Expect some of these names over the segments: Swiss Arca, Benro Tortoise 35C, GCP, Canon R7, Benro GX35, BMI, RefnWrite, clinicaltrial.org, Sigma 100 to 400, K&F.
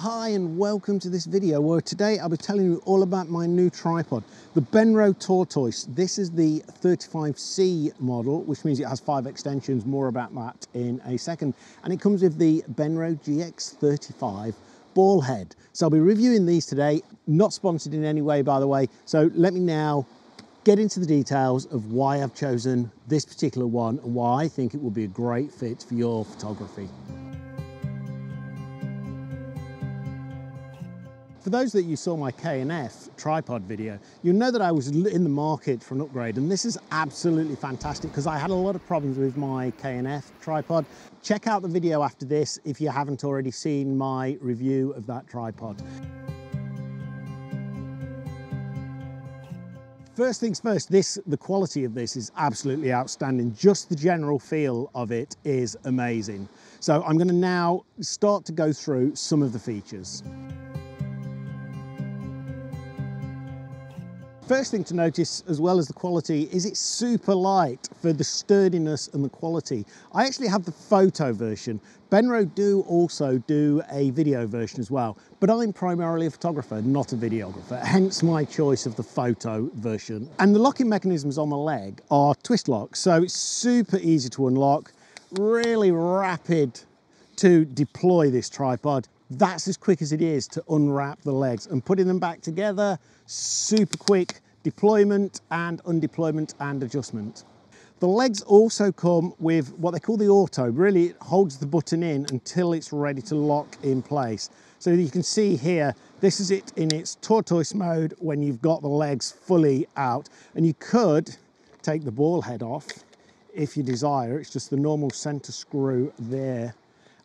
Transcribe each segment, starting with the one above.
Hi and welcome to this video where today I'll be telling you all about my new tripod, the Benro Tortoise. This is the 35C model, which means it has 5 extensions, more about that in a second. And it comes with the Benro GX35 ball head. So I'll be reviewing these today, not sponsored in any way by the way, so let me now get into the details of why I've chosen this particular one and why I think it will be a great fit for your photography. For those that you saw my K&F tripod video, you know that I was in the market for an upgrade, and this is absolutely fantastic because I had a lot of problems with my K&F tripod. Check out the video after this if you haven't already seen my review of that tripod. First things first, the quality of this is absolutely outstanding. Just the general feel of it is amazing. So I'm going to now start to go through some of the features. First thing to notice, as well as the quality, is it's super light for the sturdiness and the quality. I actually have the photo version. Benro do also do a video version as well, but I'm primarily a photographer, not a videographer, hence my choice of the photo version. And the locking mechanisms on the leg are twist locks, so it's super easy to unlock, really rapid to deploy this tripod. That's as quick as it is to unwrap the legs and putting them back together, super quick deployment and undeployment and adjustment. The legs also come with what they call the auto. Really, it holds the button in until it's ready to lock in place. So you can see here, this is it in its tortoise mode when you've got the legs fully out. And you could take the ball head off if you desire. It's just the normal center screw there,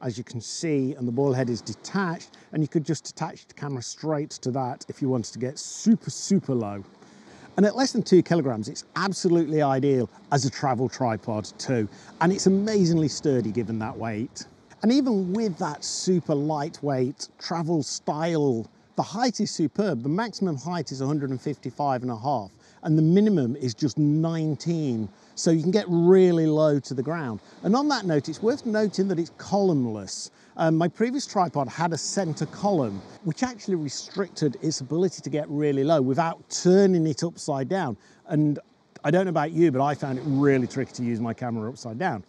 as you can see, and the ball head is detached, and you could just attach the camera straight to that if you wanted to get super, super low. And at less than 2 kilograms, it's absolutely ideal as a travel tripod too. And it's amazingly sturdy given that weight. And even with that super lightweight travel style, the height is superb. The maximum height is 155.5, and the minimum is just 19. So you can get really low to the ground. And on that note, it's worth noting that it's columnless. My previous tripod had a center column, which actually restricted its ability to get really low without turning it upside down. And I don't know about you, but I found it really tricky to use my camera upside down.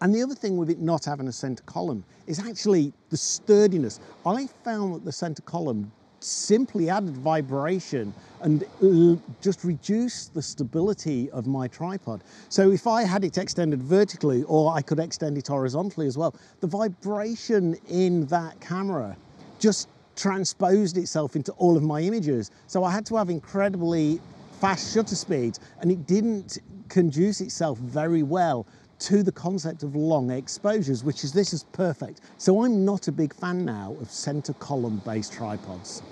And the other thing with it not having a center column is actually the sturdiness. I found that the center column simply added vibration and just reduced the stability of my tripod. So if I had it extended vertically, or I could extend it horizontally as well, the vibration in that camera just transposed itself into all of my images. So I had to have incredibly fast shutter speeds, and it didn't conduce itself very well to the concept of long exposures, which is this is perfect. So I'm not a big fan now of center column based tripods.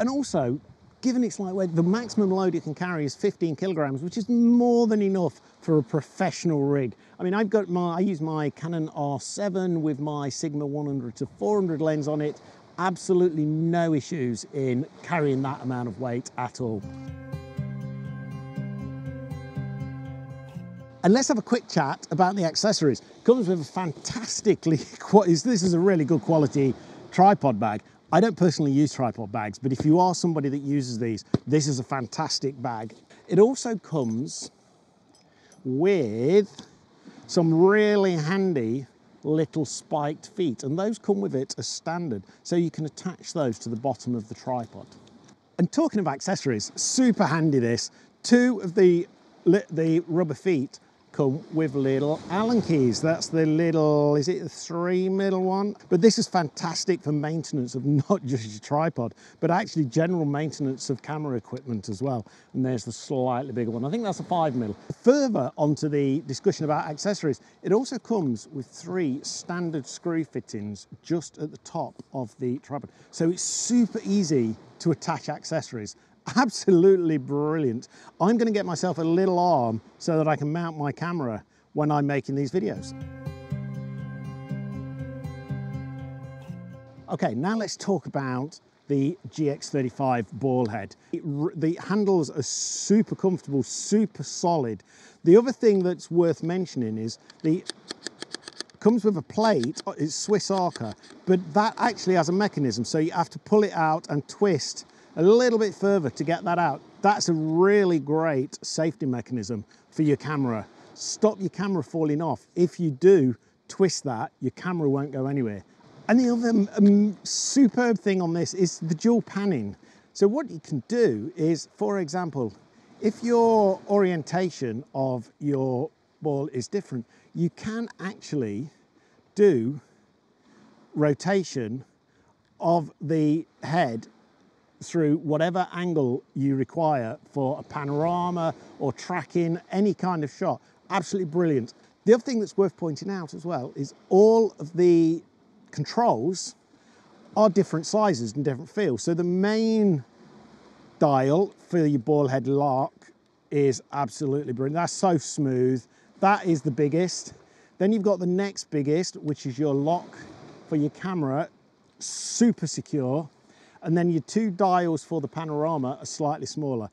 And also, given its lightweight, the maximum load it can carry is 15 kilograms, which is more than enough for a professional rig. I mean, I use my Canon R7 with my Sigma 100 to 400 lens on it. Absolutely no issues in carrying that amount of weight at all. And let's have a quick chat about the accessories. Comes with a fantastically, this is a really good quality tripod bag. I don't personally use tripod bags, but if you are somebody that uses these, this is a fantastic bag. It also comes with some really handy little spiked feet, and those come with it as standard. So you can attach those to the bottom of the tripod. And talking of accessories, super handy this. 2 of the rubber feet come with little Allen keys. That's the little, is it the 3 middle one? But this is fantastic for maintenance of not just your tripod, but actually general maintenance of camera equipment as well. And there's the slightly bigger one. I think that's a 5 mil. Further onto the discussion about accessories, it also comes with 3 standard screw fittings just at the top of the tripod. So it's super easy to attach accessories. Absolutely brilliant. I'm going to get myself a little arm so that I can mount my camera when I'm making these videos. Okay, now let's talk about the GX35 ball head. The handles are super comfortable, super solid. The other thing that's worth mentioning is the Comes with a plate, it's Swiss Arca, but that actually has a mechanism, so you have to pull it out and twist a little bit further to get that out. That's a really great safety mechanism for your camera. Stop your camera falling off. If you do twist that, your camera won't go anywhere. And the other superb thing on this is the dual panning. So what you can do is, for example, if your orientation of your ball is different, you can actually do rotation of the head through whatever angle you require for a panorama or tracking, any kind of shot. Absolutely brilliant. The other thing that's worth pointing out as well is all of the controls are different sizes and different feels. So the main dial for your ball head lock is absolutely brilliant. That's so smooth. That is the biggest. Then you've got the next biggest, which is your lock for your camera, super secure. And then your two dials for the panorama are slightly smaller.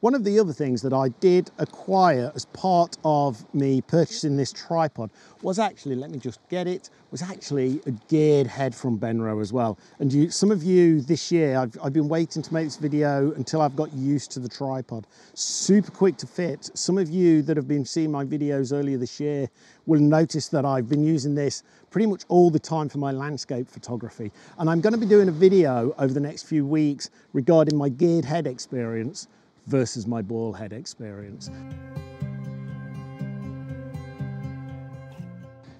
One of the other things that I did acquire as part of me purchasing this tripod was actually, let me just get it, was actually a geared head from Benro as well. And you, some of you this year, I've been waiting to make this video until I've got used to the tripod. Super quick to fit. Some of you that have been seeing my videos earlier this year will notice that I've been using this pretty much all the time for my landscape photography. And I'm going to be doing a video over the next few weeks regarding my geared head experience versus my ball head experience.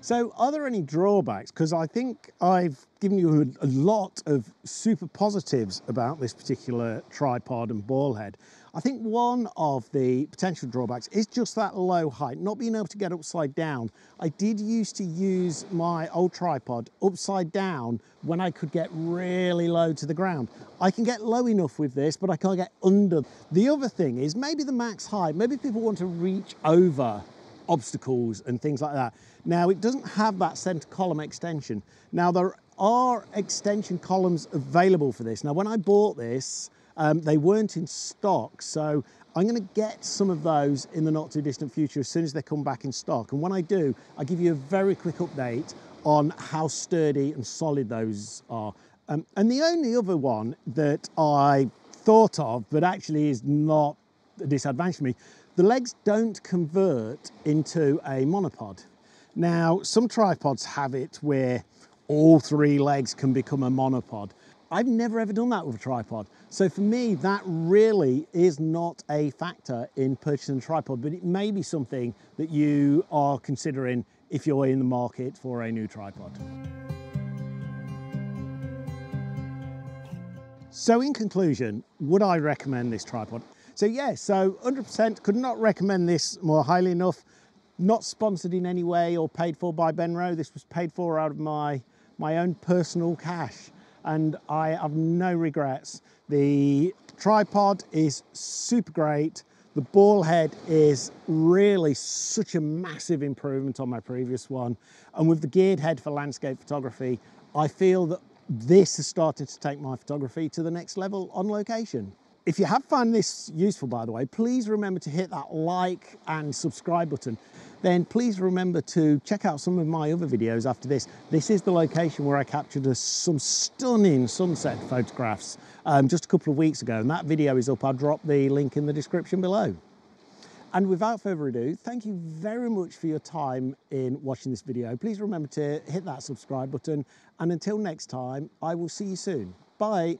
So are there any drawbacks? Because I think I've given you a lot of super positives about this particular tripod and ball head. I think one of the potential drawbacks is just that low height, not being able to get upside down. I did used to use my old tripod upside down when I could get really low to the ground. I can get low enough with this, but I can't get under. The other thing is maybe the max height, maybe people want to reach over obstacles and things like that. Now, it doesn't have that center column extension. Now, there are extension columns available for this. Now, when I bought this, they weren't in stock, so I'm going to get some of those in the not too distant future as soon as they come back in stock. And when I do, I'll give you a very quick update on how sturdy and solid those are. And the only other one that I thought of, but actually is not a disadvantage for me, the legs don't convert into a monopod. Now, some tripods have it where all three legs can become a monopod. I've never ever done that with a tripod. So for me, that really is not a factor in purchasing a tripod, but it may be something that you are considering if you're in the market for a new tripod. So in conclusion, would I recommend this tripod? So yeah, so 100% could not recommend this more highly enough. Not sponsored in any way or paid for by Benro. This was paid for out of my own personal cash. And I have no regrets. The tripod is super great. The ball head is really such a massive improvement on my previous one. And with the geared head for landscape photography, I feel that this has started to take my photography to the next level on location. If you have found this useful, by the way, please remember to hit that like and subscribe button. Then please remember to check out some of my other videos after this. This is the location where I captured some stunning sunset photographs just a couple of weeks ago, and that video is up. I'll drop the link in the description below. And without further ado, thank you very much for your time in watching this video. Please remember to hit that subscribe button, and until next time, I will see you soon. Bye.